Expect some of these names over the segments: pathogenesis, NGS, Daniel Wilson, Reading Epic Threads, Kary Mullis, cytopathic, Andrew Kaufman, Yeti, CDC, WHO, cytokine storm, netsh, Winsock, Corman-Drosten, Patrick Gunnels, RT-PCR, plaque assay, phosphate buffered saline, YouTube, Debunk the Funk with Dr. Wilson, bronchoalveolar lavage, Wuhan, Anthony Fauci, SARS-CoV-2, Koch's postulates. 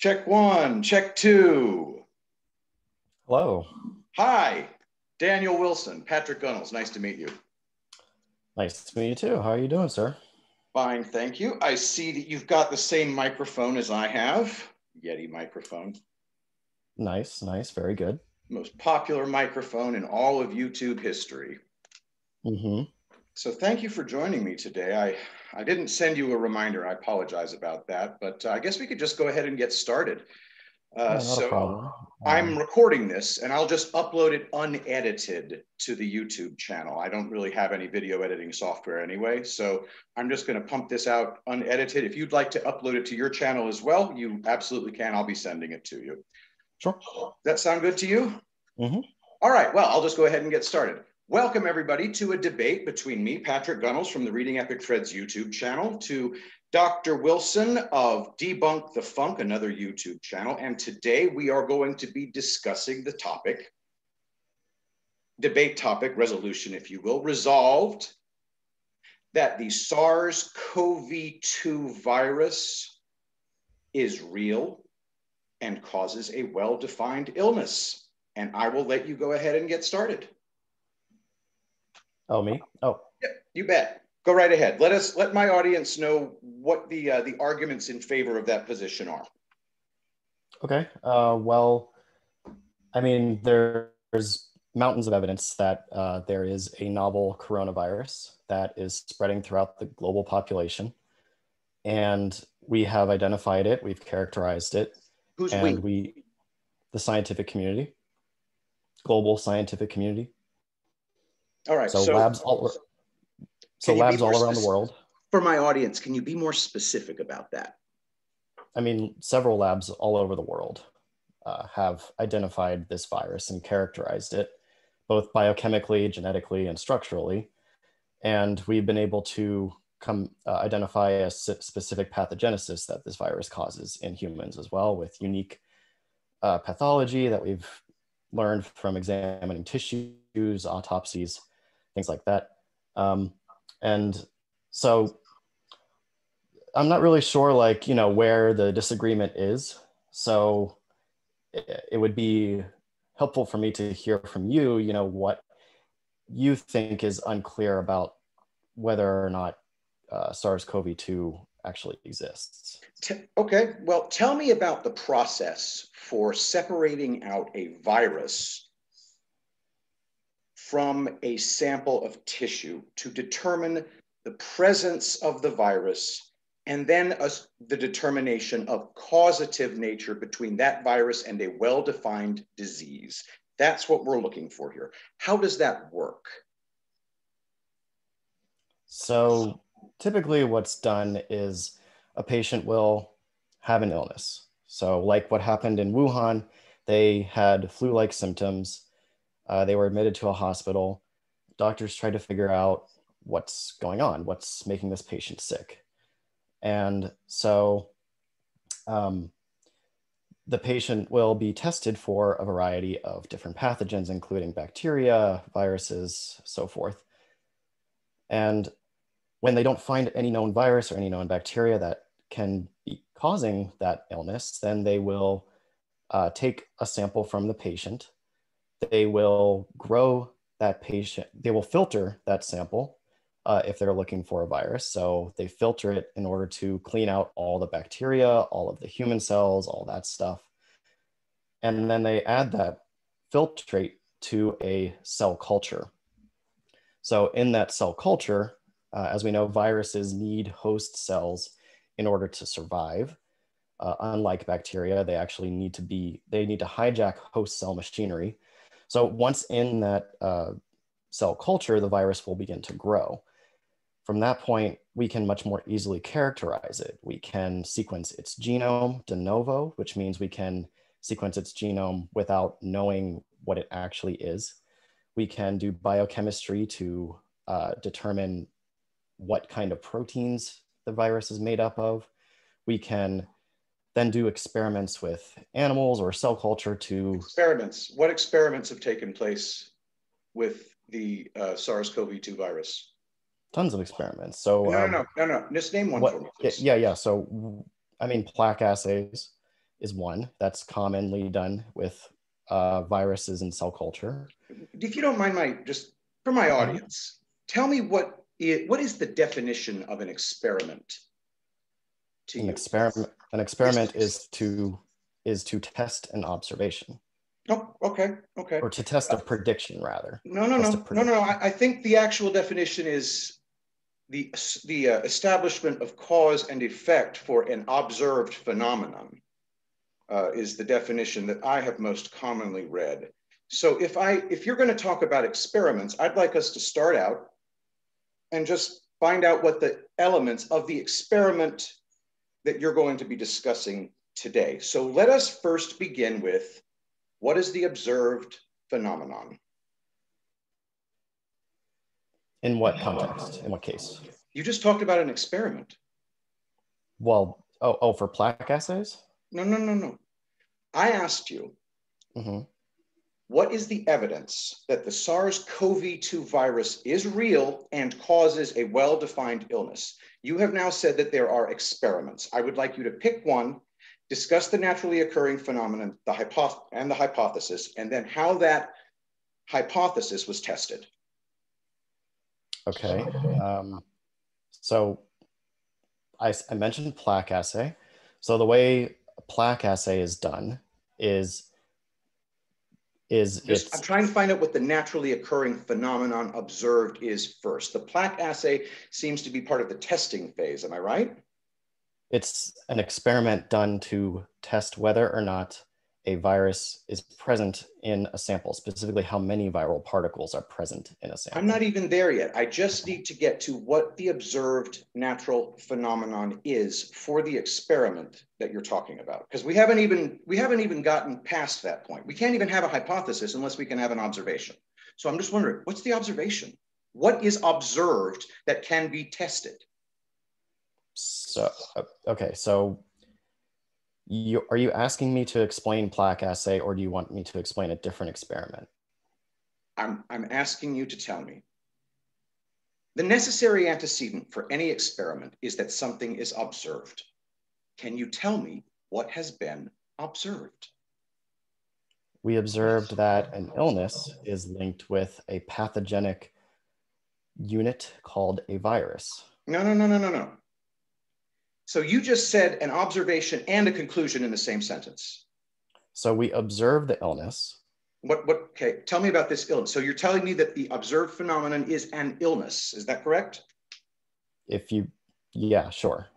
Check one, check two. Hello. Hi, Daniel Wilson, Patrick Gunnels, nice to meet you. Nice to meet you too. How are you doing, sir? Fine, thank you. I see that you've got the same microphone as I have, Yeti microphone. Nice, nice, very good. Most popular microphone in all of YouTube history. Mm-hmm. So thank you for joining me today. I didn't send you a reminder. I apologize about that, but I guess we could just go ahead and get started. No problem. I'm recording this and I'll just upload it unedited to the YouTube channel. I don't really have any video editing software anyway, so I'm just going to pump this out unedited. If you'd like to upload it to your channel as well, you absolutely can. I'll be sending it to you. Sure. Does that sound good to you? Mm-hmm. All right, well, I'll just go ahead and get started. Welcome everybody to a debate between me, Patrick Gunnels from the Reading Epic Threads YouTube channel, to Dr. Wilson of Debunk the Funk, another YouTube channel. And today we are going to be discussing the topic, debate topic, resolution if you will, resolved that the SARS-CoV-2 virus is real and causes a well-defined illness. And I will let you go ahead and get started. Oh, me? Oh. Yep, you bet. Go right ahead. Let my audience know what the arguments in favor of that position are. Okay. Well, I mean, there's mountains of evidence that there is a novel coronavirus that is spreading throughout the global population. And we have identified it. We've characterized it. Who's we? And we, the scientific community, global scientific community. All right. So labs all around the world. For my audience, can you be more specific about that? I mean, several labs all over the world have identified this virus and characterized it, both biochemically, genetically, and structurally. And we've been able to identify a specific pathogenesis that this virus causes in humans as well, with unique pathology that we've learned from examining tissues, autopsies, things like that. And so I'm not really sure, like, you know, where the disagreement is. So it would be helpful for me to hear from you, you know, what you think is unclear about whether or not SARS-CoV-2 actually exists. Okay, well, tell me about the process for separating out a virus from a sample of tissue to determine the presence of the virus, and then the determination of causative nature between that virus and a well-defined disease. That's what we're looking for here. How does that work? So typically what's done is a patient will have an illness. So like what happened in Wuhan, they had flu-like symptoms. They were admitted to a hospital. Doctors tried to figure out what's going on, what's making this patient sick. And so the patient will be tested for a variety of different pathogens, including bacteria, viruses, so forth. And when they don't find any known virus or any known bacteria that can be causing that illness, then they will take a sample from the patient. They will filter that sample if they're looking for a virus. So they filter it in order to clean out all the bacteria, all of the human cells, all that stuff. And then they add that filtrate to a cell culture. So in that cell culture, as we know, viruses need host cells in order to survive. Unlike bacteria, they actually need to hijack host cell machinery. So once in that cell culture, the virus will begin to grow. From that point, we can much more easily characterize it. We can sequence its genome de novo, which means we can sequence its genome without knowing what it actually is. We can do biochemistry to determine what kind of proteins the virus is made up of. We can then do experiments with animals or cell culture to... Experiments. What experiments have taken place with the SARS-CoV-2 virus? Tons of experiments. So Just name one for me, please. Yeah, yeah. So, I mean, plaque assays, is one that's commonly done with viruses and cell culture. If you don't mind, just for my audience, tell me what is the definition of an experiment? To an experiment is to test an observation. Oh, okay, okay. Or to test a prediction, rather. No. I think the actual definition is the establishment of cause and effect for an observed phenomenon is the definition that I have most commonly read. So if you're going to talk about experiments, I'd like us to start out and just find out what the elements of the experiment that you're going to be discussing today. So let us first begin with, what is the observed phenomenon? In what context? In what case? You just talked about an experiment. Well, oh, for plaque assays? No. I asked you, what is the evidence that the SARS-CoV-2 virus is real and causes a well-defined illness? You have now said that there are experiments. I would like you to pick one, discuss the naturally occurring phenomenon, the hypothesis, and then how that hypothesis was tested. Okay, so I mentioned plaque assay. So the way plaque assay is done is I'm trying to find out what the naturally occurring phenomenon observed is first. The plaque assay seems to be part of the testing phase, am I right? It's an experiment done to test whether or not a virus is present in a sample, specifically how many viral particles are present in a sample. I'm not even there yet. I just need to get to what the observed natural phenomenon is for the experiment that you're talking about, because we haven't even gotten past that point. We can't even have a hypothesis unless we can have an observation. So I'm just wondering, what's the observation? What is observed that can be tested? So, okay, so are you asking me to explain plaque assay, or do you want me to explain a different experiment? I'm asking you to tell me. The necessary antecedent for any experiment is that something is observed. Can you tell me what has been observed? We observed that an illness is linked with a pathogenic unit called a virus. No. So you just said an observation and a conclusion in the same sentence. So we observe the illness. Okay, tell me about this illness. So you're telling me that the observed phenomenon is an illness, is that correct? Yeah, sure.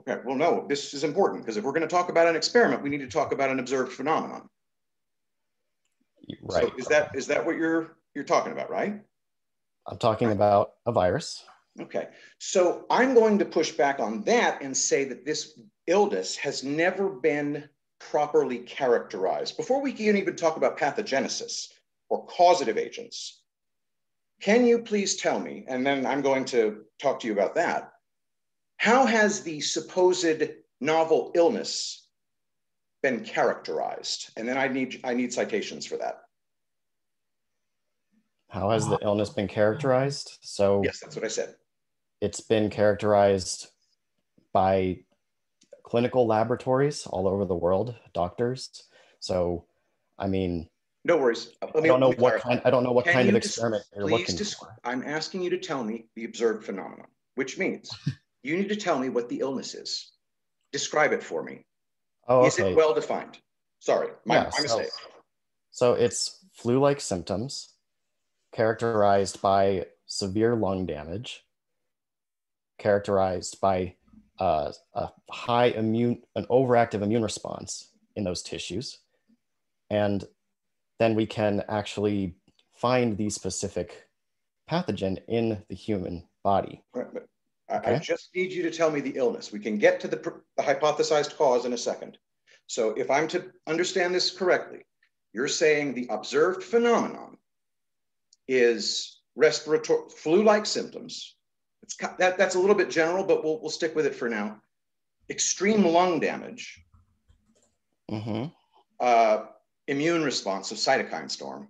Okay, well, no, this is important, because if we're going to talk about an experiment, we need to talk about an observed phenomenon. Right. So is that what you're talking about, right? I'm talking about a virus. Okay, so I'm going to push back on that and say that this illness has never been properly characterized. Before we can even talk about pathogenesis or causative agents, can you please tell me, and then I'm going to talk to you about that, how has the supposed novel illness been characterized? And then I need citations for that. How has the illness been characterized? So yes, that's what I said. It's been characterized by clinical laboratories all over the world, doctors. So, I mean, no worries. I don't know what kind of experiment you're looking for. I'm asking you to tell me the observed phenomenon, which means you need to tell me what the illness is. Describe it for me. Oh, okay. Is it well defined? Sorry, my mistake. So it's flu-like symptoms, characterized by severe lung damage, characterized by an overactive immune response in those tissues. And then we can actually find the specific pathogen in the human body. Right, but okay? I just need you to tell me the illness. We can get to the hypothesized cause in a second. So if I'm to understand this correctly, you're saying the observed phenomenon is respiratory flu-like symptoms. That's a little bit general, but we'll stick with it for now. Extreme lung damage, immune response of cytokine storm.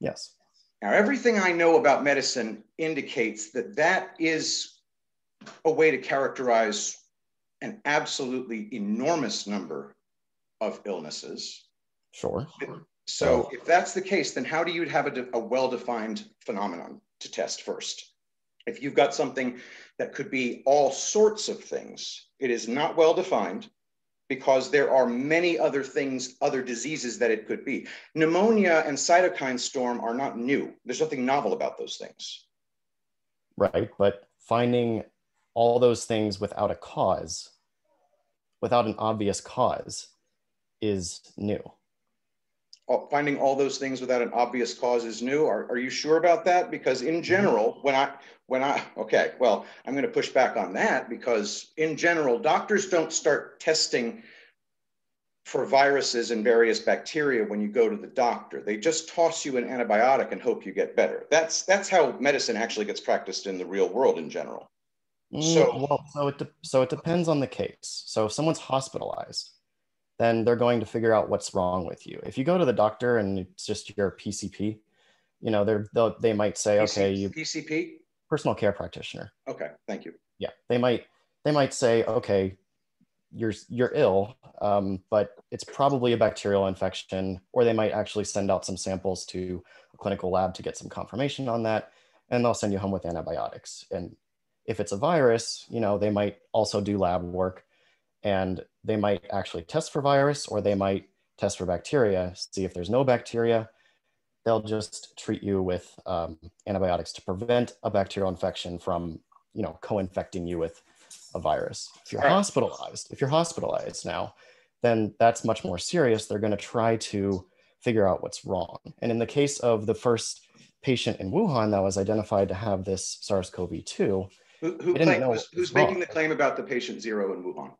Yes. Now, everything I know about medicine indicates that is a way to characterize an absolutely enormous number of illnesses. Sure. So if that's the case, then how do you have a well-defined phenomenon to test first? If you've got something that could be all sorts of things, it is not well-defined because there are many other things, other diseases that it could be. Pneumonia and cytokine storm are not new. There's nothing novel about those things. Right, but finding all those things without a cause, without an obvious cause, is new. Finding all those things without an obvious cause is new. Are you sure about that? Because in general, okay, well, I'm going to push back on that, because in general, doctors don't start testing for viruses and various bacteria when you go to the doctor. They just toss you an antibiotic and hope you get better. That's how medicine actually gets practiced in the real world in general. So it depends on the case. So if someone's hospitalized, then they're going to figure out what's wrong with you. If you go to the doctor and it's just your PCP, you know, they might say, okay, you PCP, personal care practitioner. Okay, thank you. Yeah, they might say, okay, you're ill, but it's probably a bacterial infection, or they might actually send out some samples to a clinical lab to get some confirmation on that, and they'll send you home with antibiotics. And if it's a virus, you know, they might also do lab work, and they might actually test for virus, or they might test for bacteria, see if there's no bacteria. They'll just treat you with antibiotics to prevent a bacterial infection from, you know, co-infecting you with a virus. If you're hospitalized now, then that's much more serious. They're gonna try to figure out what's wrong. And in the case of the first patient in Wuhan that was identified to have this SARS-CoV-2, who's making the claim about the patient zero in Wuhan?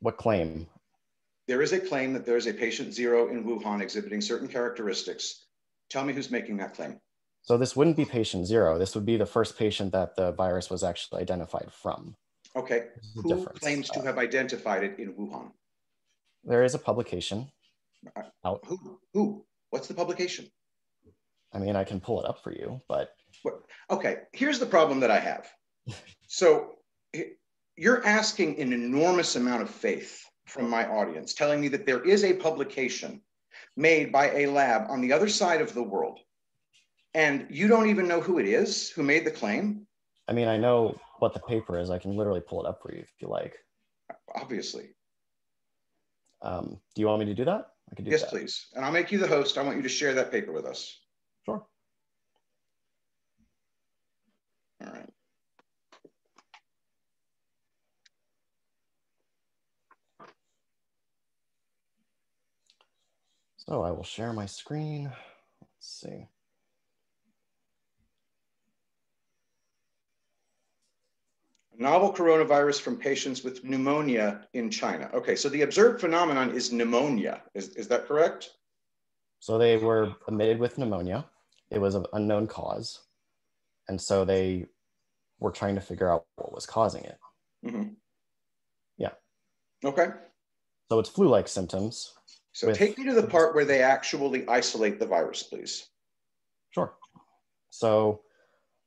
What claim? There is a claim that there is a patient zero in Wuhan exhibiting certain characteristics. Tell me who's making that claim. So this wouldn't be patient zero. This would be the first patient that the virus was actually identified from. Okay, who claims to have identified it in Wuhan? There is a publication out. Who? What's the publication? I mean, I can pull it up for you, but. Okay, here's the problem that I have. So you're asking an enormous amount of faith from my audience, telling me that there is a publication made by a lab on the other side of the world, and you don't even know who it is, who made the claim? I mean, I know what the paper is. I can literally pull it up for you if you like. Obviously. Do you want me to do that? I can do that. Yes, please. And I'll make you the host. I want you to share that paper with us. Sure. All right. So I will share my screen. Let's see. Novel coronavirus from patients with pneumonia in China. Okay, so the observed phenomenon is pneumonia. Is that correct? So they were admitted with pneumonia. It was of unknown cause. And so they were trying to figure out what was causing it. Mm-hmm. Yeah. Okay. So it's flu-like symptoms. So take me to the part where they actually isolate the virus, please. Sure. So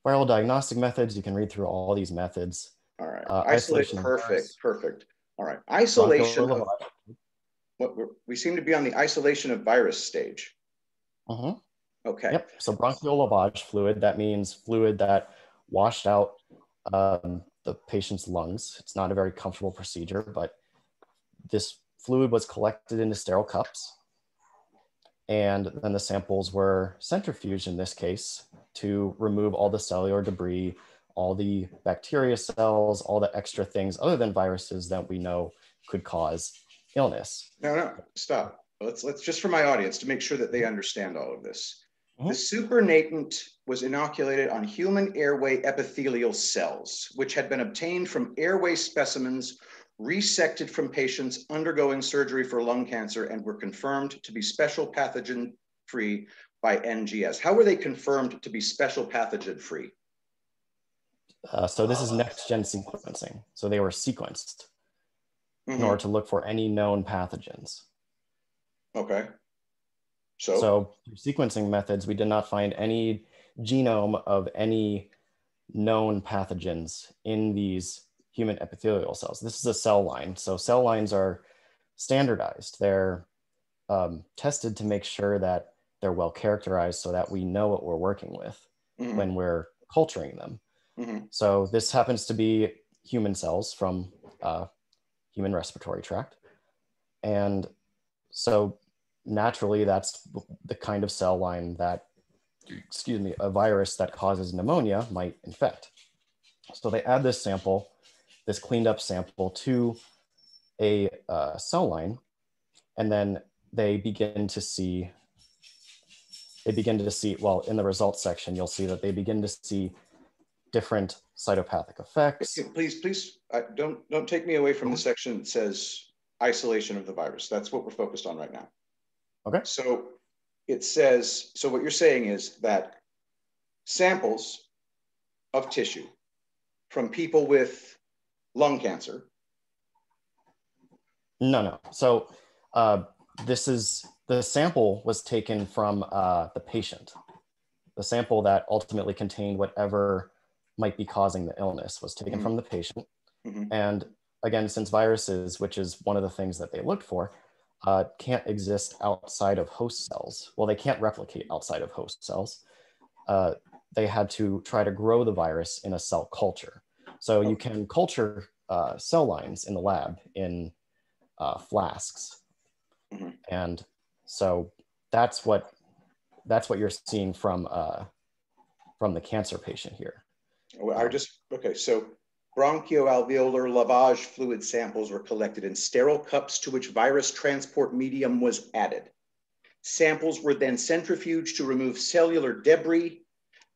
viral diagnostic methods, you can read through all these methods. All right. Isolation. Perfect. All right. Isolation. We seem to be on the isolation of virus stage. Mm-hmm. Okay. Yep. So bronchial lavage fluid, that means fluid that washed out the patient's lungs. It's not a very comfortable procedure, but this fluid was collected into sterile cups, and then the samples were centrifuged in this case to remove all the cellular debris, all the bacteria cells, all the extra things other than viruses that we know could cause illness. No, stop. Let's just for my audience to make sure that they understand all of this. Mm-hmm. The supernatant was inoculated on human airway epithelial cells, which had been obtained from airway specimens resected from patients undergoing surgery for lung cancer and were confirmed to be special pathogen free by NGS. How were they confirmed to be special pathogen free? So this is next gen sequencing. So they were sequenced in order to look for any known pathogens. Okay. So through sequencing methods, we did not find any genome of any known pathogens in these human epithelial cells. This is a cell line. So cell lines are standardized. They're tested to make sure that they're well characterized so that we know what we're working with mm-hmm. when we're culturing them. Mm-hmm. So this happens to be human cells from human respiratory tract. And so naturally, that's the kind of cell line that, excuse me, a virus that causes pneumonia might infect. So they add this sample, this cleaned up sample, to a cell line, and then they begin to see, well, in the results section, you'll see that they begin to see different cytopathic effects. Please, don't take me away from the section that says isolation of the virus. That's what we're focused on right now. Okay. So it says, so what you're saying is that samples of tissue from people with lung cancer. No. So the sample was taken from the patient. The sample that ultimately contained whatever might be causing the illness was taken mm-hmm. from the patient. Mm-hmm. And again, since viruses, which is one of the things that they looked for, can't exist outside of host cells. Well, they can't replicate outside of host cells. They had to try to grow the virus in a cell culture. So you can culture cell lines in the lab in flasks. Mm-hmm. And so that's what you're seeing from the cancer patient here. Okay, so bronchoalveolar lavage fluid samples were collected in sterile cups to which virus transport medium was added. Samples were then centrifuged to remove cellular debris.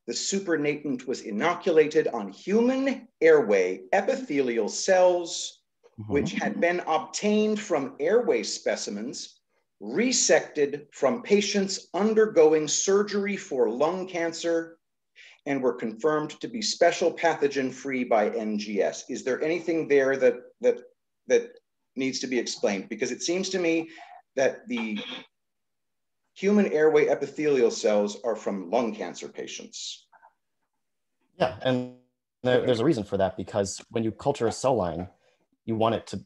The supernatant was inoculated on human airway epithelial cells, mm-hmm. which had been obtained from airway specimens resected from patients undergoing surgery for lung cancer, and were confirmed to be special pathogen free by NGS. Is there anything there that needs to be explained? Because it seems to me that the human airway epithelial cells are from lung cancer patients. Yeah, and there's a reason for that, because when you culture a cell line, you want it to,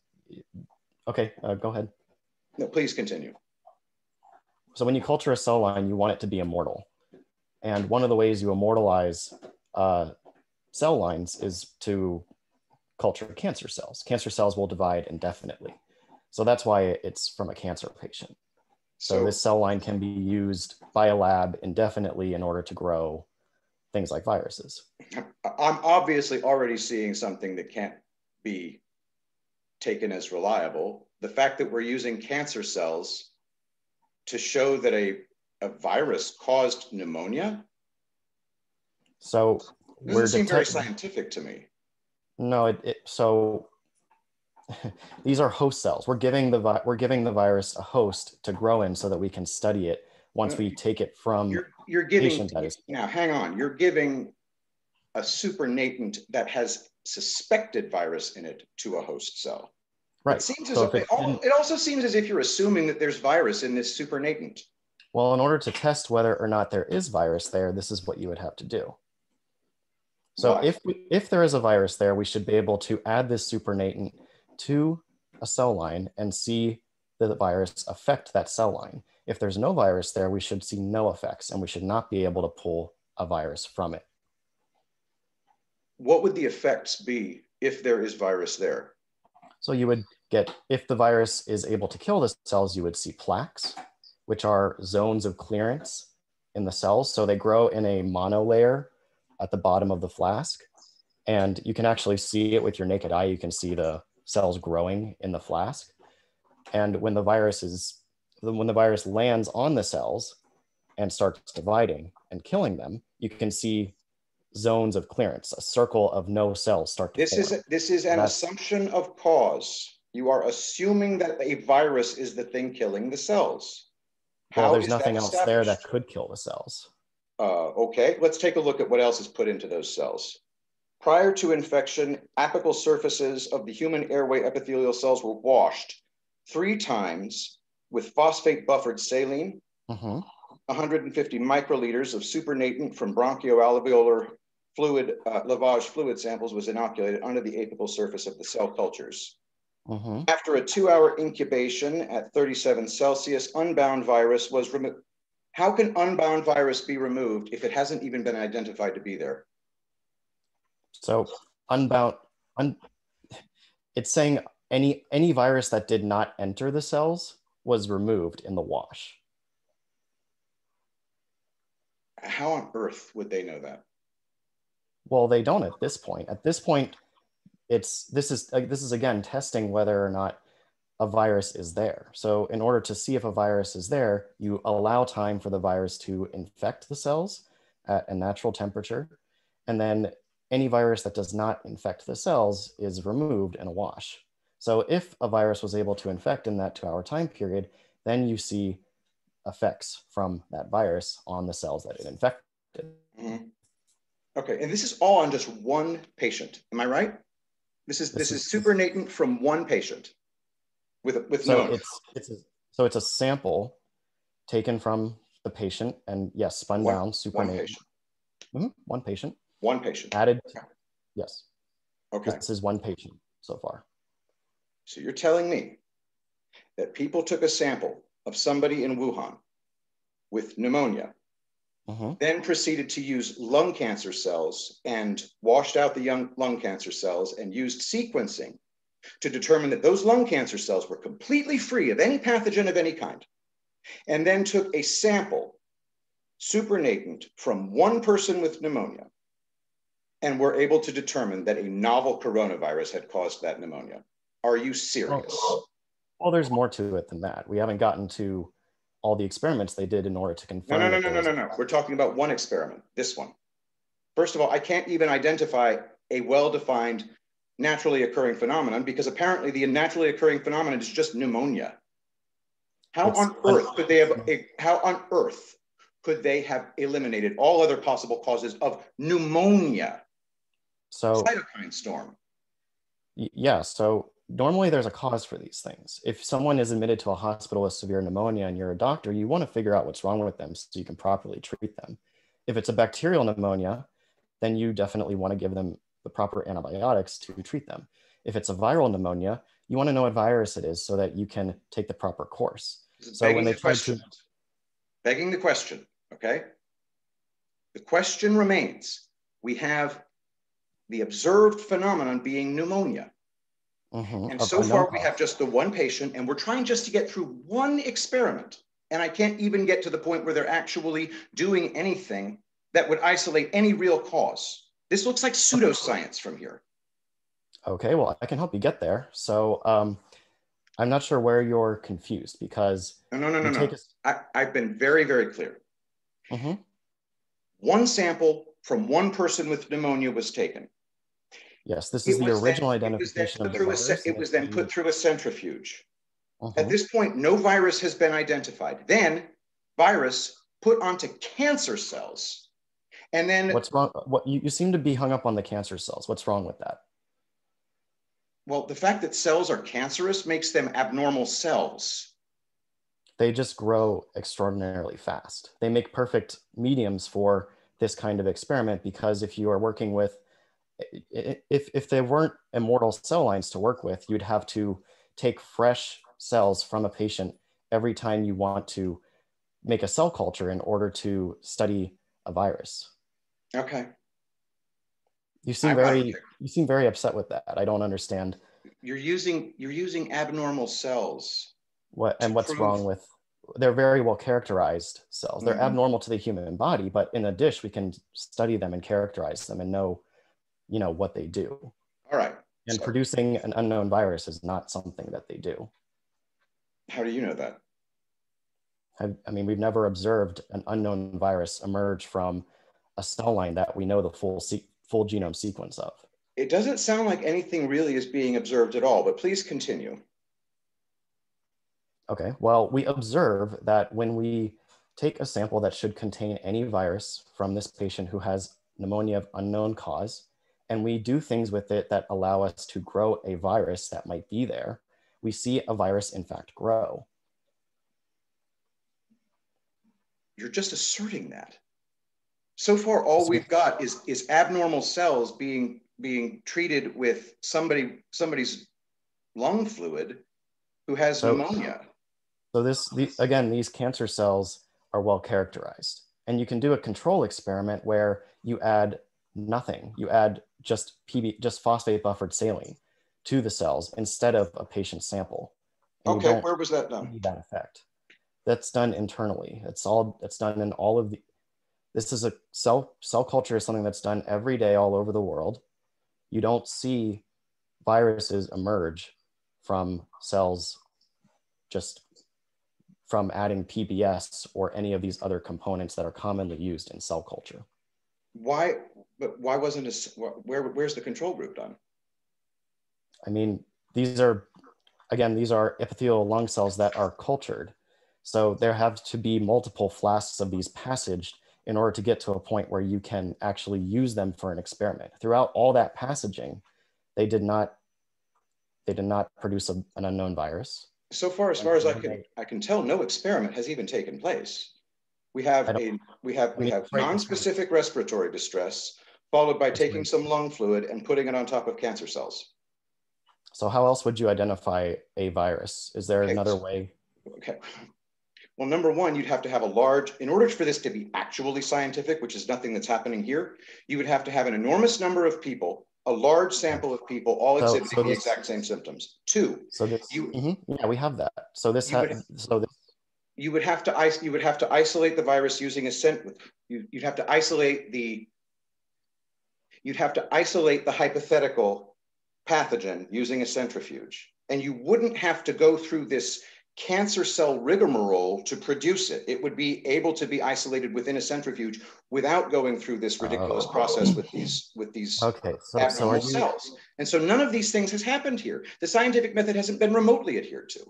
okay, go ahead. No, please continue. So when you culture a cell line, you want it to be immortal. And one of the ways you immortalize cell lines is to culture cancer cells. Cancer cells will divide indefinitely. So that's why it's from a cancer patient. So this cell line can be used by a lab indefinitely in order to grow things like viruses. I'm obviously already seeing something that can't be taken as reliable. The fact that we're using cancer cells to show that a virus caused pneumonia? So it doesn't seem very scientific to me. No, so these are host cells. We're giving the virus a host to grow in so that we can study it once we take it from Now, hang on. You're giving a supernatant that has suspected virus in it to a host cell. Right. It seems it also seems as if you're assuming that there's virus in this supernatant. Well, in order to test whether or not there is virus there, this is what you would have to do. So if there is a virus there, we should be able to add this supernatant to a cell line and see the virus affect that cell line. If there's no virus there, we should see no effects, and we should not be able to pull a virus from it. What would the effects be if there is virus there? So you would get, if the virus is able to kill the cells, you would see plaques, which are zones of clearance in the cells. So they grow in a monolayer at the bottom of the flask. And you can actually see it with your naked eye. You can see the cells growing in the flask. And when the virus lands on the cells and starts dividing and killing them, you can see zones of clearance, a circle of no cells start to This is an assumption of cause. You are assuming that a virus is the thing killing the cells. Well, there's nothing else there that could kill the cells. Okay, let's take a look at what else is put into those cells. Prior to infection, apical surfaces of the human airway epithelial cells were washed 3 times with phosphate buffered saline, mm-hmm. 150 microliters of supernatant from bronchoalveolar lavage fluid samples was inoculated under the apical surface of the cell cultures. Mm-hmm. After a 2-hour incubation at 37 Celsius, unbound virus was removed. How can unbound virus be removed if it hasn't even been identified to be there? So unbound, it's saying any virus that did not enter the cells was removed in the wash. How on earth would they know that? Well, they don't at this point. At this point, this is again testing whether or not a virus is there. So in order to see if a virus is there, you allow time for the virus to infect the cells at a natural temperature. And then any virus that does not infect the cells is removed in a wash. So if a virus was able to infect in that 2-hour time period, then you see effects from that virus on the cells that it infected. Mm-hmm. Okay, and this is all on just one patient, am I right? This is supernatant from one patient with so known. So it's a sample taken from the patient and yes, spun down, supernatant. One patient. Mm-hmm. One patient. One patient. Added, okay. Yes. Okay. This is one patient so far. So you're telling me that people took a sample of somebody in Wuhan with pneumonia, mm-hmm. then proceeded to use lung cancer cells and washed out the young lung cancer cells and used sequencing to determine that those lung cancer cells were completely free of any pathogen of any kind, and then took a sample, supernatant, from one person with pneumonia, and were able to determine that a novel coronavirus had caused that pneumonia. Are you serious? Well, there's more to it than that. We haven't gotten to all the experiments they did in order to confirm. No. We're talking about one experiment, this one. First of all, I can't even identify a well-defined naturally occurring phenomenon because apparently the naturally occurring phenomenon is just pneumonia. How on earth could they have eliminated all other possible causes of pneumonia? So cytokine storm. Yeah, so normally there's a cause for these things. If someone is admitted to a hospital with severe pneumonia and you're a doctor, you want to figure out what's wrong with them so you can properly treat them. If it's a bacterial pneumonia, then you definitely want to give them the proper antibiotics to treat them. If it's a viral pneumonia, you want to know what virus it is so that you can take the proper course. So when they try to... Begging the question, okay? The question remains, we have the observed phenomenon being pneumonia. Mm-hmm. And so far we have just the one patient and we're trying just to get through one experiment. And I can't even get to the point where they're actually doing anything that would isolate any real cause. This looks like pseudoscience from here. Okay, well, I can help you get there. So I'm not sure where you're confused because— No. I've been very, very clear. Mm-hmm. One sample from one person with pneumonia was taken. Yes, this is the original identification of the virus. It was then put through a centrifuge. Uh-huh. At this point, no virus has been identified. Then virus put onto cancer cells. And then— What's wrong? You seem to be hung up on the cancer cells. What's wrong with that? Well, the fact that cells are cancerous makes them abnormal cells. They just grow extraordinarily fast. They make perfect mediums for this kind of experiment because if you are working with— If there weren't immortal cell lines to work with, you'd have to take fresh cells from a patient every time you want to make a cell culture in order to study a virus. Okay. You seem very upset with that. I don't understand. You're using abnormal cells. What's wrong with? They're very well characterized cells. They're abnormal to the human body, but in a dish we can study them and characterize them and know what they do. All right. And so, producing an unknown virus is not something that they do. How do you know that? I mean, we've never observed an unknown virus emerge from a cell line that we know the full genome sequence of. It doesn't sound like anything really is being observed at all, but please continue. Okay, well, we observe that when we take a sample that should contain any virus from this patient who has pneumonia of unknown cause, and we do things with it that allow us to grow a virus that might be there, we see a virus in fact grow. You're just asserting that. So far, all we've got is abnormal cells being treated with somebody's lung fluid who has pneumonia. So these cancer cells are well characterized. And you can do a control experiment where you add nothing. You add just phosphate buffered saline to the cells instead of a patient sample. And okay, where was that done? That effect. That's done internally. That's done in all of the, this is a cell culture is something that's done every day all over the world. You don't see viruses emerge from cells just from adding PBS or any of these other components that are commonly used in cell culture. Why wasn't this, where's the control group done? I mean, these are epithelial lung cells that are cultured. So there have to be multiple flasks of these passaged in order to get to a point where you can actually use them for an experiment. Throughout all that passaging, they did not produce an unknown virus. So far, as I can tell, no experiment has even taken place. We have non-specific respiratory distress, followed by taking some lung fluid and putting it on top of cancer cells. So how else would you identify a virus? Is there another way? Okay. Well, number one, you'd have to have a large, in order for this to be actually scientific, which is nothing that's happening here, you would have to have an enormous number of people, a large sample of people, all exhibiting the exact same symptoms. Two, we have that. So this, you would have to isolate the virus using a scent. You'd have to isolate the hypothetical pathogen using a centrifuge, and you wouldn't have to go through this cancer cell rigmarole to produce it. It would be able to be isolated within a centrifuge without going through this ridiculous process with these abnormal cells. And so none of these things has happened here. The scientific method hasn't been remotely adhered to.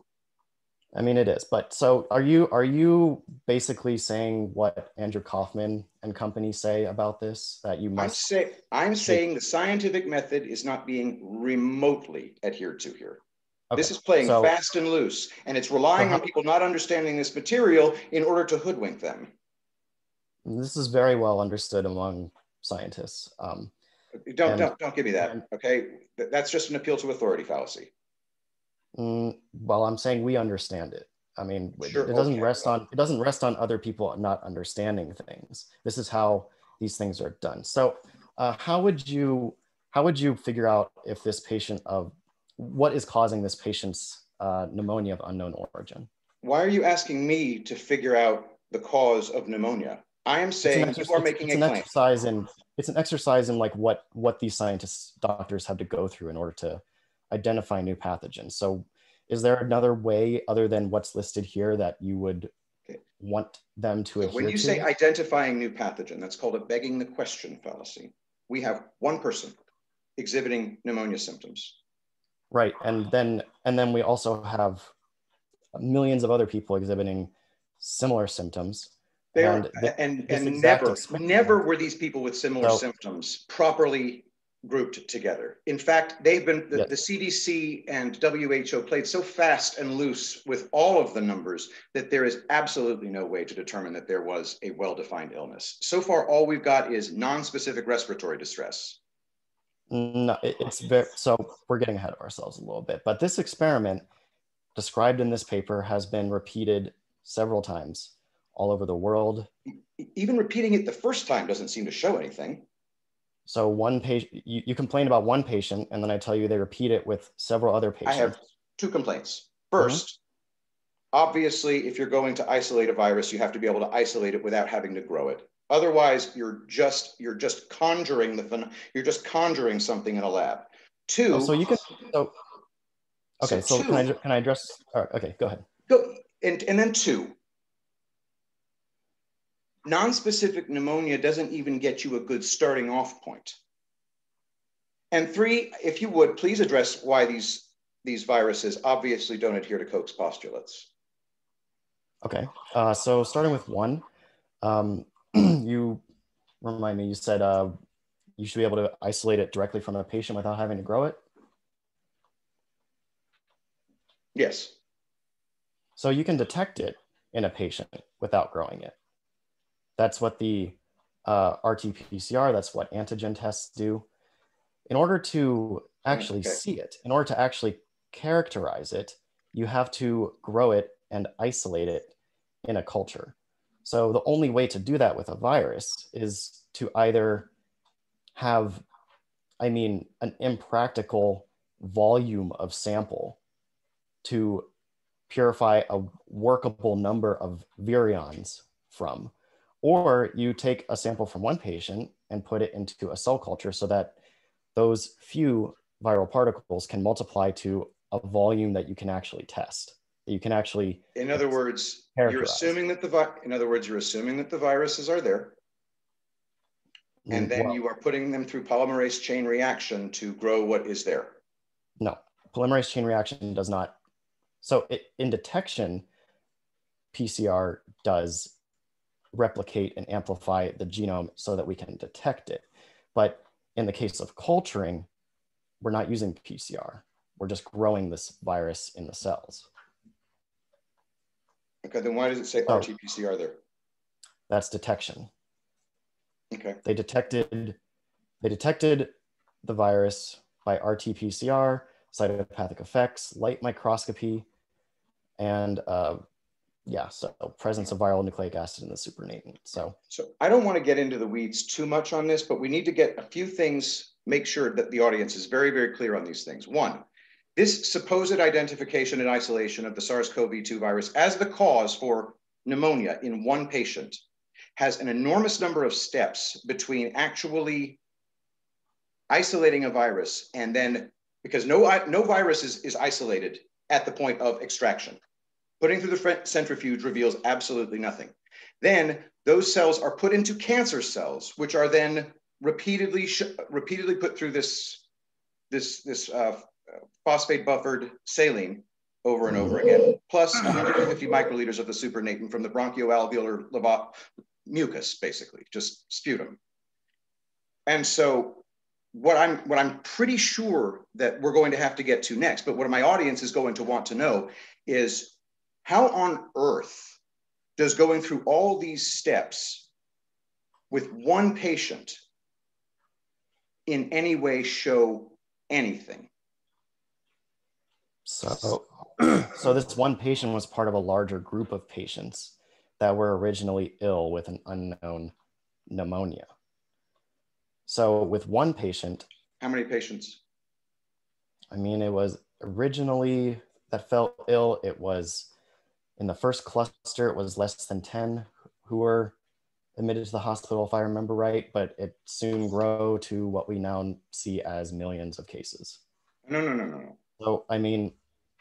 I mean, it is, but so are you basically saying what Andrew Kaufman and company say about this, that you must— I'm saying the scientific method is not being remotely adhered to here. Okay. This is playing fast and loose, and it's relying on people not understanding this material in order to hoodwink them. This is very well understood among scientists. Don't give me that, okay? That's just an appeal to authority fallacy. Well, I'm saying we understand it. I mean, it doesn't rest on other people not understanding things. This is how these things are done. So, how would you figure out if this patient of what is causing this patient's pneumonia of unknown origin? Why are you asking me to figure out the cause of pneumonia? I am saying you are making a claim. It's an exercise in like what these scientists, doctors have to go through in order to identify new pathogens. So is there another way other than what's listed here that you would want them to adhere to? When you say identifying new pathogen, that's called a begging the question fallacy. We have one person exhibiting pneumonia symptoms. Right, and then we also have millions of other people exhibiting similar symptoms. Never were these people with similar symptoms properly grouped together. In fact, the CDC and WHO played so fast and loose with all of the numbers that there is absolutely no way to determine that there was a well-defined illness. So far, all we've got is non-specific respiratory distress. No, it's very, so we're getting ahead of ourselves a little bit, but this experiment described in this paper has been repeated several times all over the world. Even repeating it the first time doesn't seem to show anything. So one patient, you complain about one patient, and then I tell you they repeat it with several other patients. I have two complaints. First, obviously, if you're going to isolate a virus, you have to be able to isolate it without having to grow it. Otherwise, you're just conjuring something in a lab. Two. Can I address? All right, okay, go ahead. And then two. Non-specific pneumonia doesn't even get you a good starting off point. And three, if you would please address why these viruses obviously don't adhere to Koch's postulates. Okay, so starting with one. You remind me, you said you should be able to isolate it directly from a patient without having to grow it? Yes. So you can detect it in a patient without growing it. That's what the RT-PCR, that's what antigen tests do. In order to actually see it, in order to actually characterize it, you have to grow it and isolate it in a culture. So the only way to do that with a virus is to either have, I mean, an impractical volume of sample to purify a workable number of virions from, or you take a sample from one patient and put it into a cell culture so that those few viral particles can multiply to a volume that you can actually test. That you can actually. In other words, you're assuming that the viruses are there, and then you are putting them through polymerase chain reaction to grow what is there. No, polymerase chain reaction does not. So it, in detection, PCR does replicate and amplify the genome so that we can detect it. But in the case of culturing, we're not using PCR. We're just growing this virus in the cells. Okay, then why does it say RT-PCR there? That's detection. Okay. They detected the virus by RT-PCR, cytopathic effects, light microscopy, and yeah, so presence of viral nucleic acid in the supernatant. So I don't want to get into the weeds too much on this, but we need to get a few things, make sure that the audience is very, very clear on these things. One, this supposed identification and isolation of the SARS-CoV-2 virus as the cause for pneumonia in one patient has an enormous number of steps between actually isolating a virus and then, because no virus is isolated at the point of extraction. Putting through the centrifuge reveals absolutely nothing. Then those cells are put into cancer cells, which are then repeatedly put through this phosphate buffered saline over and over again, plus 150 microliters of the supernatant from the bronchoalveolar mucus, basically, just sputum. And so what I'm pretty sure that we're going to have to get to next, but what my audience is going to want to know is how on earth does going through all these steps with one patient in any way show anything? So this one patient was part of a larger group of patients that were originally ill with an unknown pneumonia. So with one patient. How many patients? I mean, it was originally that fell ill. It was in the first cluster, it was less than 10 who were admitted to the hospital, if I remember right, but it soon grew to what we now see as millions of cases. No. So, I mean.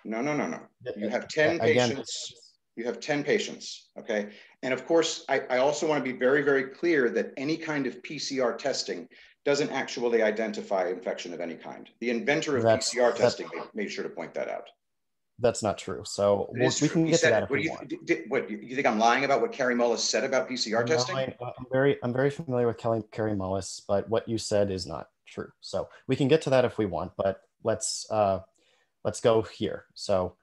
No. You have 10 patients. You have 10 patients, okay? And of course, I also want to be very, very clear that any kind of PCR testing doesn't actually identify infection of any kind. The inventor of PCR testing made sure to point that out. That's not true. So we can get to that if we want. What, you think I'm lying about what Kary Mullis said about PCR testing? I'm very familiar with Kary Mullis, but what you said is not true. So we can get to that if we want, but let's go here. So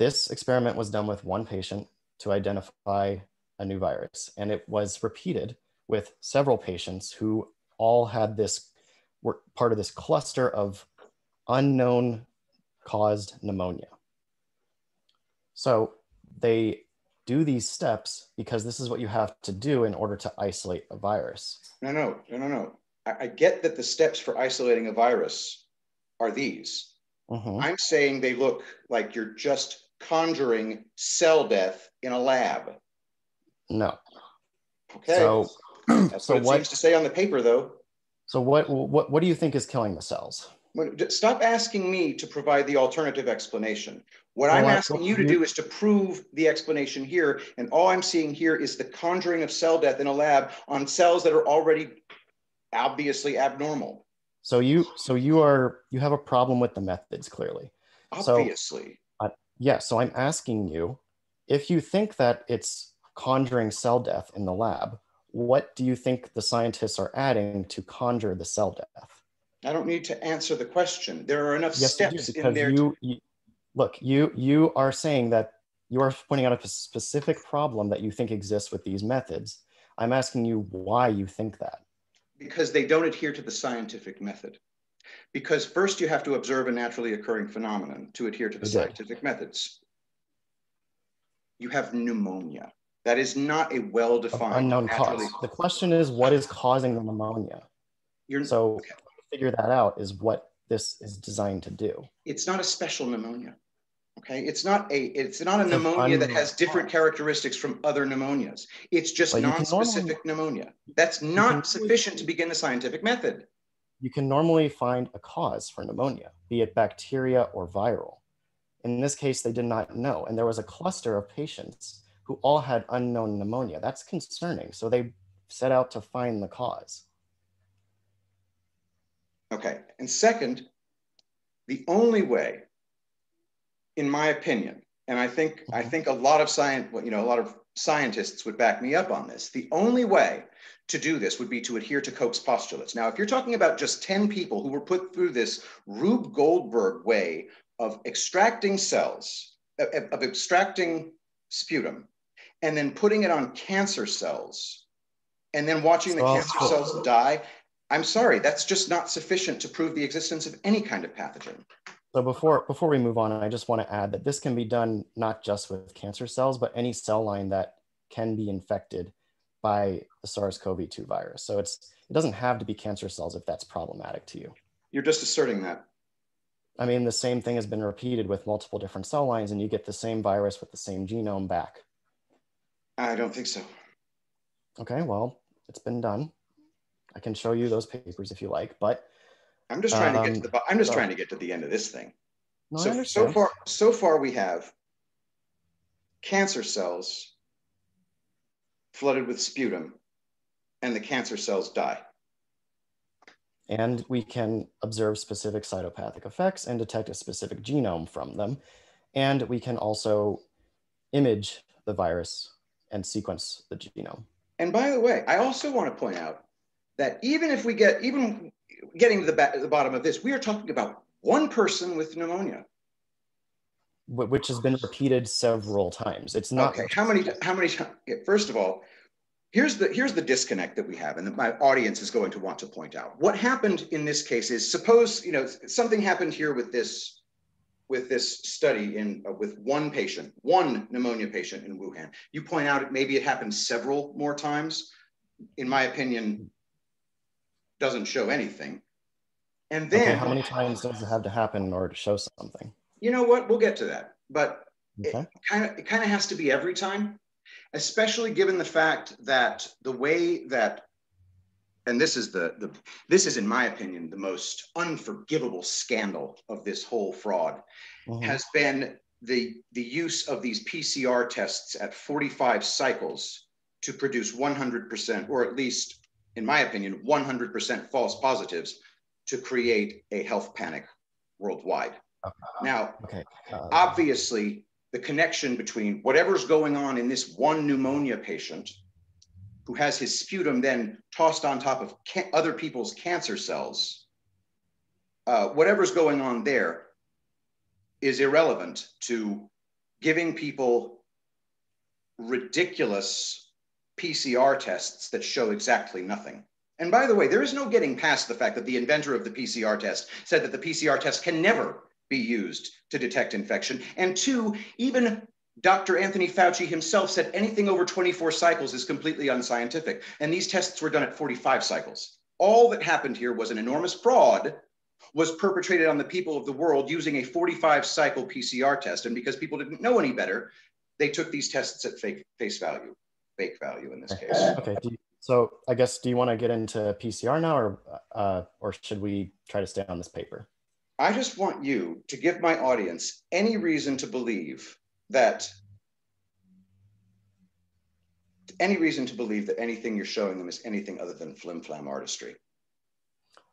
this experiment was done with one patient to identify a new virus. And it was repeated with several patients who all had this, were part of this cluster of unknown caused pneumonia. So they do these steps because this is what you have to do in order to isolate a virus. No. I get that the steps for isolating a virus are these. I'm saying they look like you're just conjuring cell death in a lab. No. Okay. So that's what it seems to say on the paper, though. So what do you think is killing the cells? Stop asking me to provide the alternative explanation. What I'm asking you to do is to prove the explanation here, and all I'm seeing here is the conjuring of cell death in a lab on cells that are already obviously abnormal. So you have a problem with the methods, clearly. Obviously. So I'm asking you, if you think that it's conjuring cell death in the lab, what do you think the scientists are adding to conjure the cell death? I don't need to answer the question. There are enough steps in there. You are saying that you are pointing out a specific problem that you think exists with these methods. I'm asking you why you think that. Because they don't adhere to the scientific method. because first you have to observe a naturally occurring phenomenon to adhere to the scientific methods. You have pneumonia. That is not a well-defined unknown cause. The question is, what is causing the pneumonia? So figure that out is what this is designed to do. It's not a special pneumonia. Okay, it's not a pneumonia that has different characteristics from other pneumonias. It's just non-specific pneumonia. That's not sufficient to begin the scientific method. You can normally find a cause for pneumonia, be it bacteria or viral. In this case, they did not know. And there was a cluster of patients who all had unknown pneumonia. That's concerning. So they set out to find the cause. Okay, and second, the only way, in my opinion, and I think a lot of scientists would back me up on this, the only way to do this would be to adhere to Koch's postulates. Now, if you're talking about just 10 people who were put through this Rube Goldberg way of extracting cells, of extracting sputum, and then putting it on cancer cells, and then watching the cancer cells die, I'm sorry, that's just not sufficient to prove the existence of any kind of pathogen. So before we move on, I just want to add that this can be done not just with cancer cells, but any cell line that can be infected by the SARS-CoV-2 virus. So it doesn't have to be cancer cells if that's problematic to you. You're just asserting that. I mean, the same thing has been repeated with multiple different cell lines, and you get the same virus with the same genome back. I don't think so. Okay, well, it's been done. I can show you those papers if you like, but I'm just trying to get to the trying to get to the end of this thing. No, so far we have cancer cells flooded with sputum, and the cancer cells die. And we can observe specific cytopathic effects and detect a specific genome from them. And we can also image the virus and sequence the genome. And by the way, I also want to point out that even if we get, even getting to the bottom of this, we are talking about one person with pneumonia, which has been repeated several times. It's not okay. How many times? First of all, here's the disconnect that we have, and that my audience is going to want to point out. What happened in this case is, suppose something happened here with this study with one patient, one pneumonia patient in Wuhan. You point out maybe it happened several more times. In my opinion, doesn't show anything. And then— okay, how many times does it have to happen in order to show something? You know what, we'll get to that. But okay, it kind of has to be every time, especially given the fact that the way that, and this is this is in my opinion, the most unforgivable scandal of this whole fraud, has been the use of these PCR tests at 45 cycles to produce 100%, or at least in my opinion, 100% false positives to create a health panic worldwide. Now, obviously, the connection between whatever's going on in this one pneumonia patient who has his sputum then tossed on top of other people's cancer cells, whatever's going on there is irrelevant to giving people ridiculous PCR tests that show exactly nothing. And by the way, there is no getting past the fact that the inventor of the PCR test said that the PCR test can never be used to detect infection. And two, even Dr. Anthony Fauci himself said anything over 24 cycles is completely unscientific. And these tests were done at 45 cycles. All that happened here was an enormous fraud was perpetrated on the people of the world using a 45 cycle PCR test. And because people didn't know any better, they took these tests at fake value in this case. Okay, so I guess, do you want to get into PCR now, or should we try to stay on this paper? I just want you to give my audience any reason to believe that, anything you're showing them is anything other than flim-flam artistry.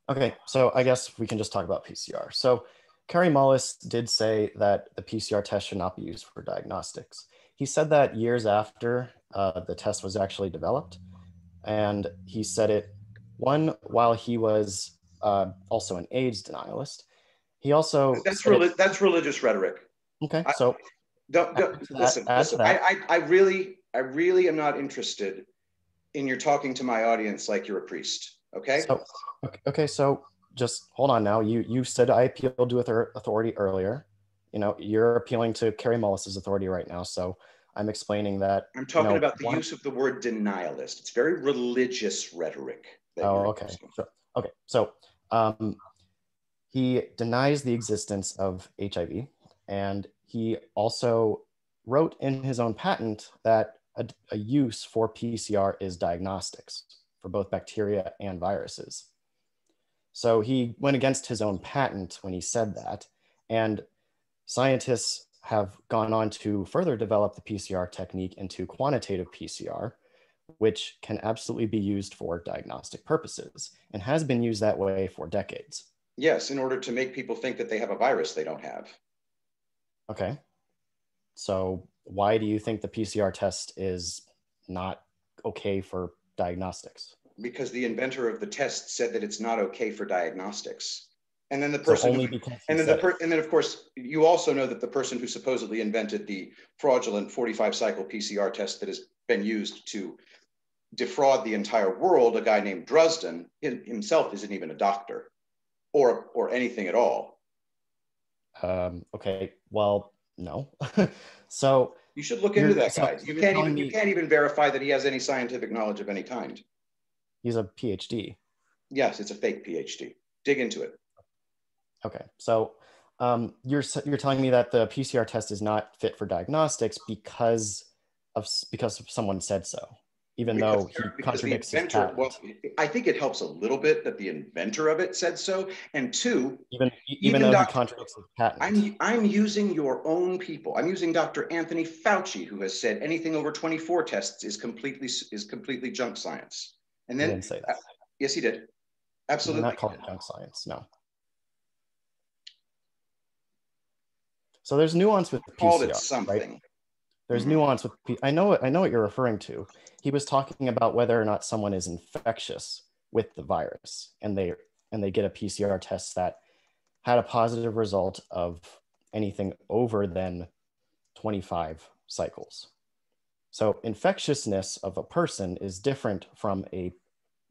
Okay, so I guess we can just talk about PCR. So Kary Mullis did say that the PCR test should not be used for diagnostics. He said that years after the test was actually developed. And he said it, one, while he was also an AIDS denialist. He also— that's religious rhetoric. Okay, so— Listen, I really am not interested in your talking to my audience like you're a priest, okay? So, okay, so just hold on now. You said I appealed to authority earlier. You know, you're appealing to Kary Mullis's authority right now. So I'm explaining that. I'm talking about the use of the word denialist. It's very religious rhetoric. Oh, okay. Sure. Okay. So he denies the existence of HIV. And he also wrote in his own patent that a use for PCR is diagnostics for both bacteria and viruses. So he went against his own patent when he said that. And scientists have gone on to further develop the PCR technique into quantitative PCR, which can absolutely be used for diagnostic purposes and has been used that way for decades. Yes, in order to make people think that they have a virus they don't have. Okay. So why do you think the PCR test is not okay for diagnostics? Because the inventor of the test said that it's not okay for diagnostics. And then the person, and then of course, you also know that the person who supposedly invented the fraudulent 45-cycle PCR test that has been used to defraud the entire world, a guy named Drosten, himself isn't even a doctor or anything at all. Okay, well, no. So you should look into that guy. You can't even verify that he has any scientific knowledge of any kind. He's a PhD. Yes, it's a fake PhD. Dig into it. Okay, so you're telling me that the PCR test is not fit for diagnostics because someone said so, even though he contradicts his patent. Well, I think it helps a little bit that the inventor of it said so, and two, even though he contradicts his patent. I'm using your own people. I'm using Dr. Anthony Fauci, who has said anything over 24 tests is completely junk science. And then he didn't say that. Yes, he did. Absolutely. Not called junk science. No. So there's nuance with PCR, right? There's nuance with, I know what you're referring to. He was talking about whether or not someone is infectious with the virus, and they get a PCR test that had a positive result of anything over than 25 cycles. So infectiousness of a person is different from a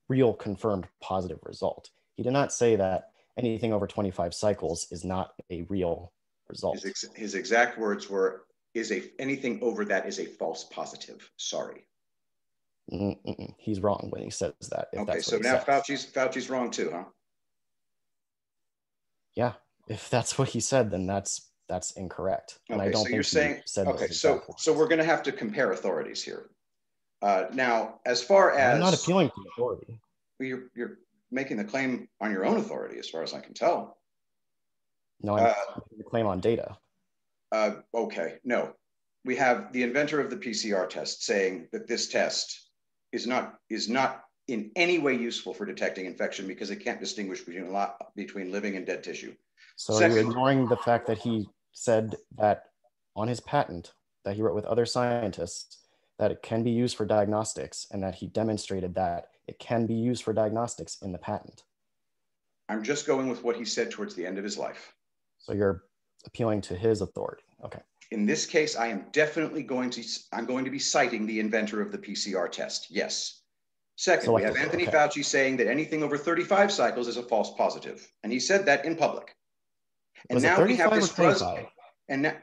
real confirmed positive result. He did not say that anything over 25 cycles is not a real result. His exact words were, anything over that is a false positive. Sorry. He's wrong when he says that. Okay, so now Fauci's wrong too, huh? Yeah, if that's what he said, then that's incorrect. Okay, and I don't think you're saying, okay, so we're going to have to compare authorities here. Now, as far as... I'm not appealing to authority. You're making the claim on your own authority, as far as I can tell. No, I'm making the claim on data. Okay, no. We have the inventor of the PCR test saying that this test is not in any way useful for detecting infection because it can't distinguish between living and dead tissue. So you're ignoring the fact that he said that on his patent that he wrote with other scientists that it can be used for diagnostics and that he demonstrated that it can be used for diagnostics in the patent. I'm just going with what he said towards the end of his life. So you're appealing to his authority. Okay. In this case, I am definitely going to be citing the inventor of the PCR test. Yes. Second, we have Anthony Fauci saying that anything over 35 cycles is a false positive. And he said that in public. And now we have this Drosten. And now,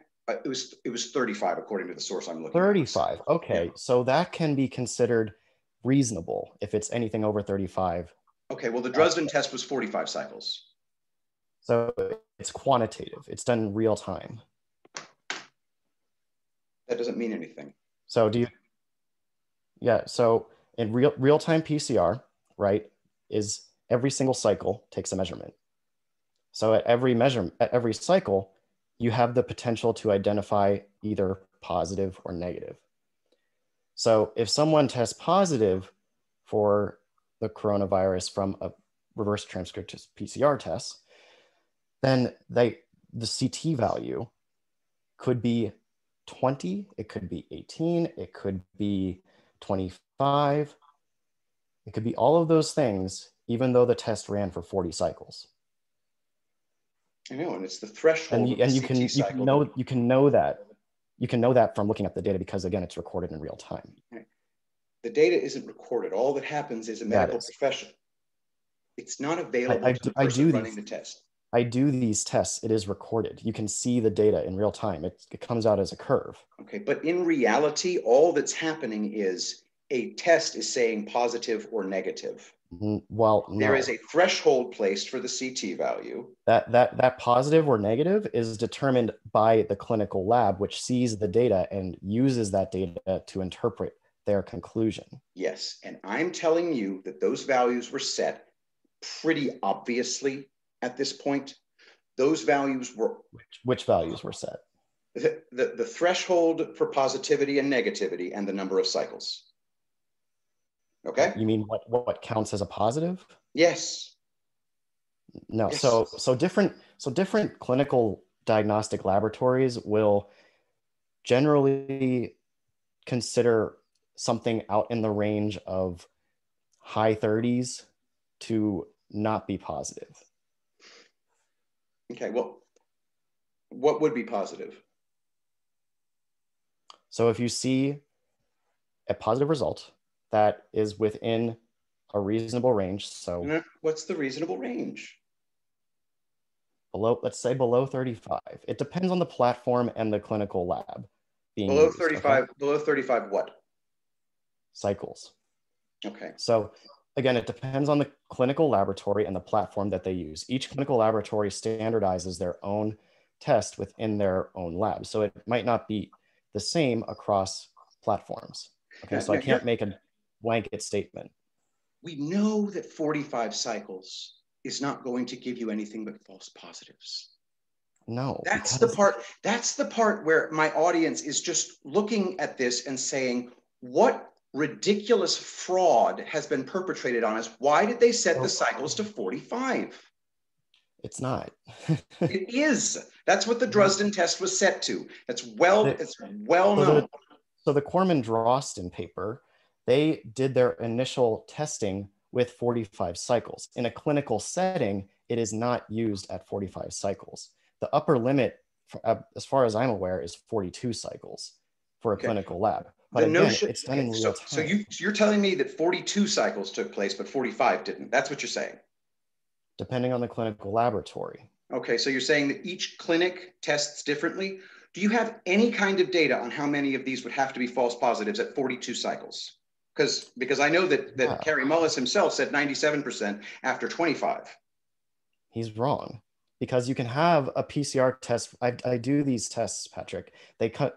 it was 35 according to the source I'm looking at. 35. Okay. Yeah. So that can be considered reasonable if it's anything over 35. Okay, well, the Drosten test was 45 cycles. So it's quantitative. It's done in real time. That doesn't mean anything. So so in real-time PCR, right, is every single cycle takes a measurement. So at every cycle, you have the potential to identify either positive or negative. So if someone tests positive for the coronavirus from a reverse transcriptase PCR test, then the CT value could be 20, it could be 18, it could be 25, it could be all of those things, even though the test ran for 40 cycles. I know, and it's the threshold. You can know that from looking at the data because again, it's recorded in real time. The data isn't recorded. All that happens is a medical profession It's not available to the person running the test. I do these tests. It is recorded. You can see the data in real time. It comes out as a curve. Okay, but in reality, all that's happening is a test is saying positive or negative. Well, no. There is a threshold placed for the CT value. That positive or negative is determined by the clinical lab, which sees the data and uses that data to interpret their conclusion. Yes, and I'm telling you that those values were set pretty obviously at this point. Those values were... Which values were set? The threshold for positivity and negativity and the number of cycles. Okay. You mean what counts as a positive? Yes. No. Yes. So different clinical diagnostic laboratories will generally consider something out in the range of high 30s to not be positive. Okay. Well, what would be positive? So if you see a positive result that is within a reasonable range. So what's the reasonable range? Below, let's say below 35. It depends on the platform and the clinical lab. Below used. 35, okay. Below 35 what? Cycles. Okay. So again, it depends on the clinical laboratory and the platform that they use. Each clinical laboratory standardizes their own test within their own lab. So it might not be the same across platforms. Okay, so I can't make a blanket statement. We know that 45 cycles is not going to give you anything but false positives. No. That's the part where my audience is just looking at this and saying, what ridiculous fraud has been perpetrated on us? Why did they set the cycles to 45? It's not. It is. That's what the Drosten test was set to. It's well known. So the Corman-Drosten paper, they did their initial testing with 45 cycles. In a clinical setting, it is not used at 45 cycles. The upper limit, as far as I'm aware, is 42 cycles for a clinical lab. But again, it's done in real time. So you're telling me that 42 cycles took place, but 45 didn't. That's what you're saying. Depending on the clinical laboratory. Okay, so you're saying that each clinic tests differently? Do you have any kind of data on how many of these would have to be false positives at 42 cycles? Because I know that Kary Mullis himself said 97% after 25. He's wrong, because you can have a PCR test. I do these tests, Patrick.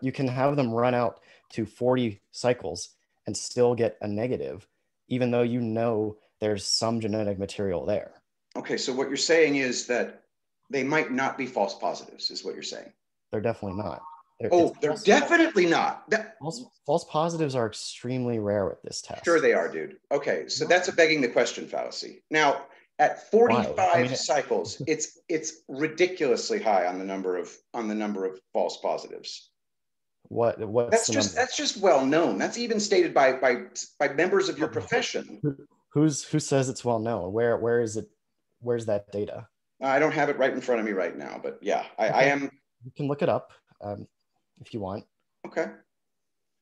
You can have them run out to 40 cycles and still get a negative, even though you know there's some genetic material there. Okay, so what you're saying is that they might not be false positives, is what you're saying. They're definitely not. They're definitely not. False positives are extremely rare with this test. Sure they are, dude. Okay, so that's a begging the question fallacy. Now, at 45 cycles, it's ridiculously high on the number of false positives. That's just well known. That's even stated by members of your profession. Who says it's well known? Where is it? Where's that data? I don't have it right in front of me right now, but yeah, I am. You can look it up if you want. Okay.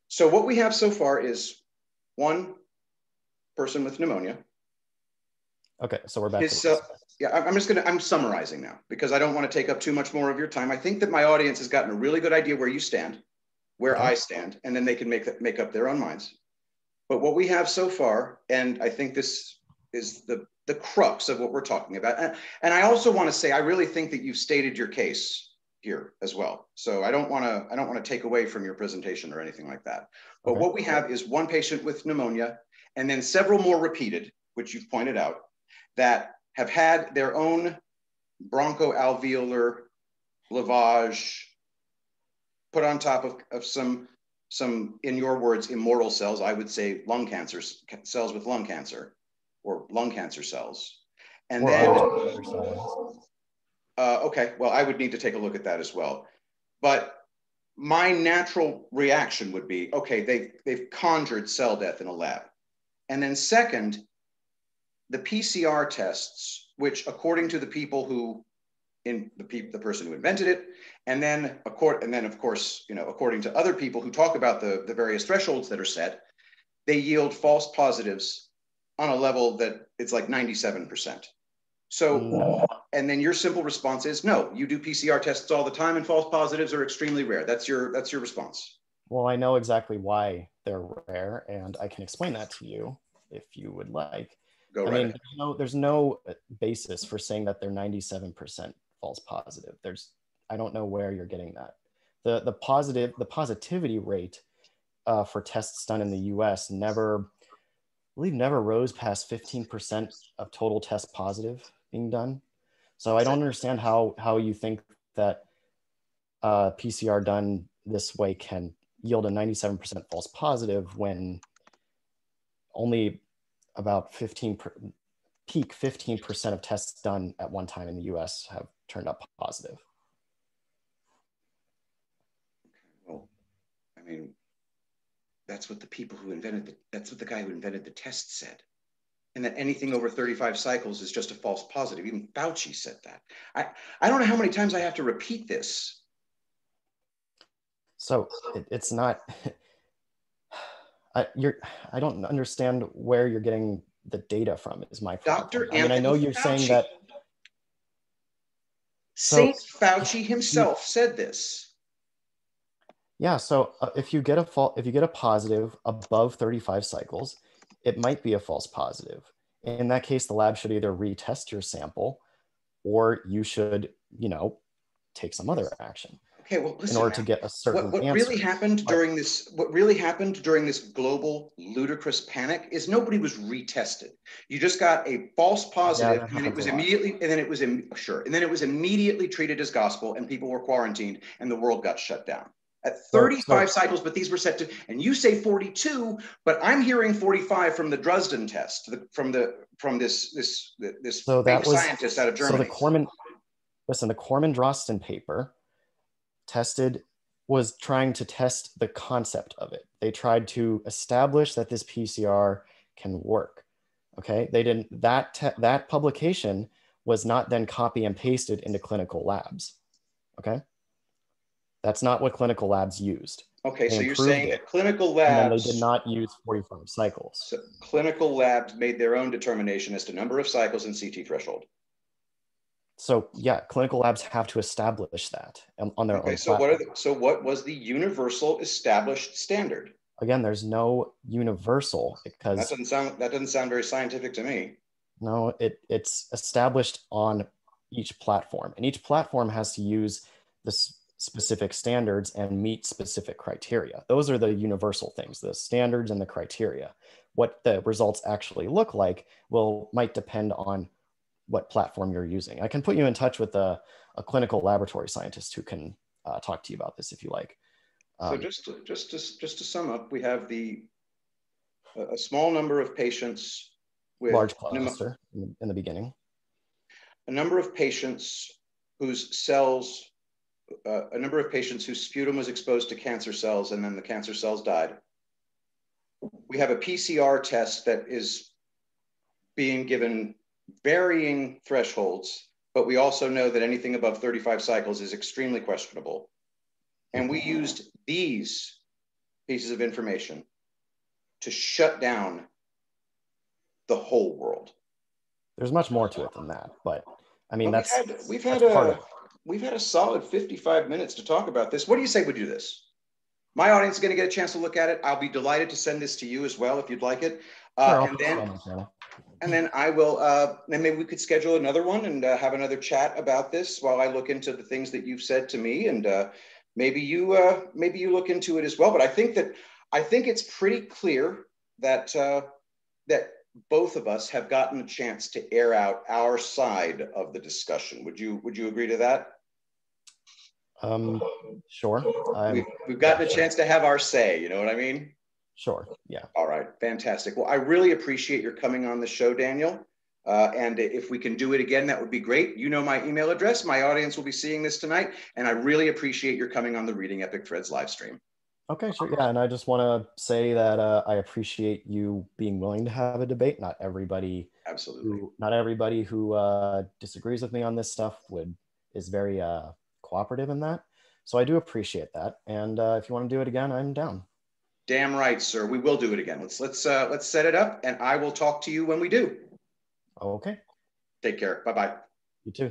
So what we have so far is one person with pneumonia. Okay, so we're back. I'm summarizing now because I don't want to take up too much more of your time. I think that my audience has gotten a really good idea where you stand, I stand, and then they can make up their own minds. But what we have so far, and I think this is the crux of what we're talking about. And I also want to say, I really think that you've stated your case here as well. So I don't want to take away from your presentation or anything like that. But what we have is one patient with pneumonia and then several more repeated, which you've pointed out, that have had their own bronchoalveolar lavage put on top of some, in your words, immortal cells, I would say lung cancer cells with lung cancer or lung cancer cells. And then... okay, well, I would need to take a look at that as well. But my natural reaction would be, okay, they've conjured cell death in a lab. And then second, the PCR tests, which according to the people who, the person who invented it, and then of course, according to other people who talk about the various thresholds that are set, they yield false positives on a level that it's like 97%. So, and then your simple response is, no, you do PCR tests all the time and false positives are extremely rare. That's your response. Well, I know exactly why they're rare, and I can explain that to you if you would like. Go right ahead. There's no basis for saying that they're 97% false positive. I don't know where you're getting that. The positivity rate for tests done in the U.S. I believe never rose past 15% of total test positive being done. So I don't understand how you think that PCR done this way can yield a 97% false positive when only about 15% of tests done at one time in the US have turned up positive. Well, I mean, that's what the people who invented that's what the guy who invented the test said. And that anything over 35 cycles is just a false positive. Even Fauci said that. I don't know how many times I have to repeat this. So it's not, I don't understand where you're getting the data from is my problem. Dr. I know you're Fauci. Saying that. Saint Fauci himself said this. Yeah, so if you get a positive above 35 cycles, it might be a false positive. In that case, the lab should either retest your sample or you should, take some other action. Okay, well, listen, in order to get a certain what really happened during this, what really happened during this global ludicrous panic is nobody was retested. You just got a false positive, and it was immediately, and then it was immediately treated as gospel, and people were quarantined, and the world got shut down at 35 cycles. But these were set to, and you say 42, but I'm hearing 45 from the Drosten test, from this big scientist out of Germany. So the Corman-Drosten paper. Was trying to test the concept of it. They tried to establish that this PCR can work. Okay, they didn't, that publication was not then copy and pasted into clinical labs. Okay, that's not what clinical labs used. Okay, so you're saying that clinical labs, they did not use 45 cycles. So clinical labs made their own determination as to number of cycles and CT threshold. So yeah, clinical labs have to establish that on their own. So what was the universal established standard? Again, there's no universal because that doesn't sound very scientific to me. No, it's established on each platform, and each platform has to use the specific standards and meet specific criteria. Those are the universal things, the standards and the criteria. What the results actually look like might depend on what platform you're using. I can put you in touch with a clinical laboratory scientist who can talk to you about this if you like. So just to sum up, we have a small number of patients with large cluster in the beginning. A number of patients whose cells, a number of patients whose sputum was exposed to cancer cells, and then the cancer cells died. We have a PCR test that is being given varying thresholds, but we also know that anything above 35 cycles is extremely questionable. And we used these pieces of information to shut down the whole world. There's much more to it than that, but I mean, we've had a solid 55 minutes to talk about this. What do you say we do this? My audience is going to get a chance to look at it. I'll be delighted to send this to you as well if you'd like it. And then I will, and maybe we could schedule another one and have another chat about this while I look into the things that you've said to me, and maybe you look into it as well. But I think it's pretty clear that that both of us have gotten a chance to air out our side of the discussion. Would you agree to that? Sure. We've gotten a chance to have our say. You know what I mean? Sure. Yeah. All right. Fantastic. Well, I really appreciate your coming on the show, Daniel. And if we can do it again, that would be great. You know my email address. My audience will be seeing this tonight. And I really appreciate your coming on the Reading Epic Threads live stream. Okay. Sure. Yeah. And I just want to say that I appreciate you being willing to have a debate. Not everybody who disagrees with me on this stuff is very cooperative in that. So I do appreciate that. And if you want to do it again, I'm down. Damn right, sir. We will do it again. Let's set it up, and I will talk to you when we do. Okay. Take care. Bye-bye. You too.